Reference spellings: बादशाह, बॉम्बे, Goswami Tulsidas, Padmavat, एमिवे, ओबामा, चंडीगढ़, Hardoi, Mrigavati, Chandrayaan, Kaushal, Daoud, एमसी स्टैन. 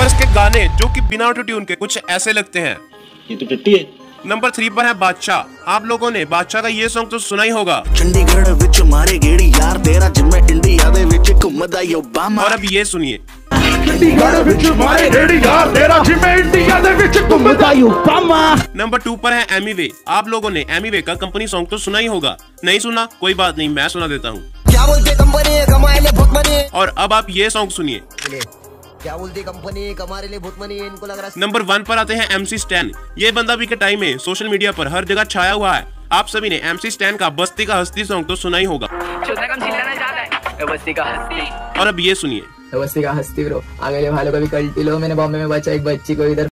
Supers के गाने जो कि बिना ऑटो ट्यून के कुछ ऐसे लगते हैं। ये तो टट्टी है। नंबर 3 पर है बादशाह। आप लोगों ने बादशाह का ये सॉन्ग तो सुना ही होगा। चंडीगढ़ विच मारे गेड़ी यार तेरा जिम्मे इंडिया दे विच घुमदा ओबामा। और अब ये सुनिए। चंडीगढ़ विच मारे गेड़ी यार तेरा जिम्मे इंडिया दे विच घुमदा ओबामा। नंबर 2 पर है एमिवे। आप लोगों ने एमिवे का कंपनी सॉन्ग तो सुना ही होगा। नहीं सुना कोई बात नहीं, मैं सुना देता हूँ। क्या बोलते कंपनी कमाए ले बहुत मनी। और अब आप ये सॉन्ग सुनिए। क्या बोलती कंपनी कमारे लिए बहुत मनी है, इनको लग रहा है। नंबर 1 पर आते हैं एमसी स्टैन। ये बंदा भी के टाइम में सोशल मीडिया पर हर जगह छाया हुआ है। आप सभी ने एमसी स्टैन का बस्ती का हस्ती सॉन्ग तो सुना ही होगा। और अब ये सुनिए। बस्ती का हस्ती ब्रो आगे वालों का भी कल लो, मैंने बॉम्बे में बचा एक बच्ची को इधर।